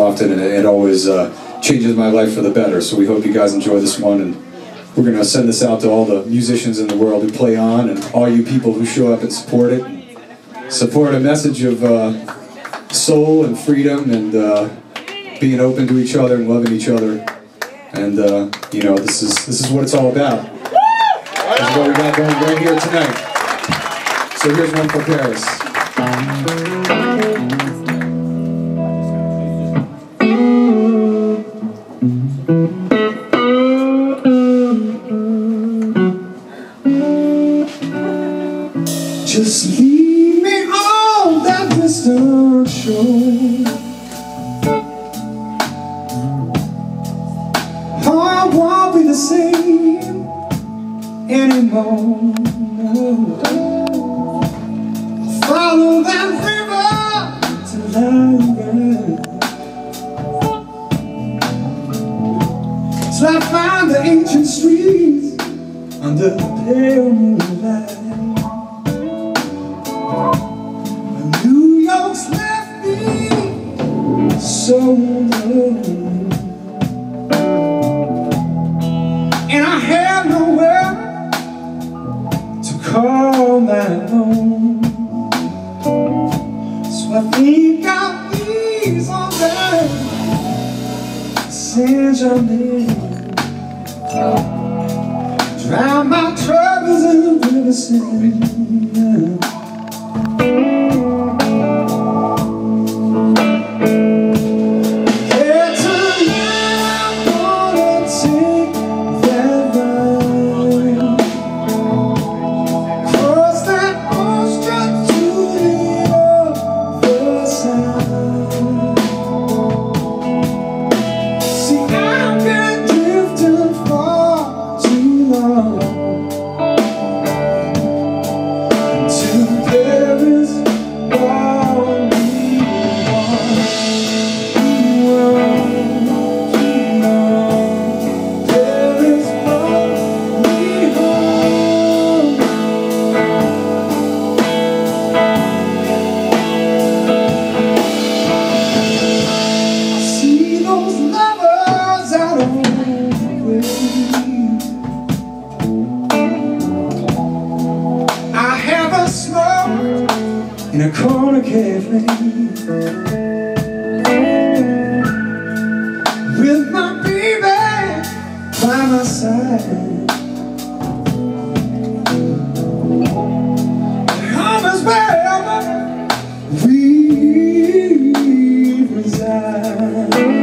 often, and it always changes my life for the better. So we hope you guys enjoy this one, and we're going to send this out to all the musicians in the world who play on, and all you people who show up and support it, and support a message of soul and freedom and being open to each other and loving each other. And you know, this is what it's all about. This is what we got going right here tonight. So here's one for Paris. Just leave me on that distant shore. I won't be the same anymore. I'll follow that river to land, till I find the ancient streets under the pale moonlight. So lonely, and I have nowhere to call my own. So I think I'll be someday San Juan, drown my troubles in the river Seine. In a corner cafe with my baby by my side, home is wherever we reside.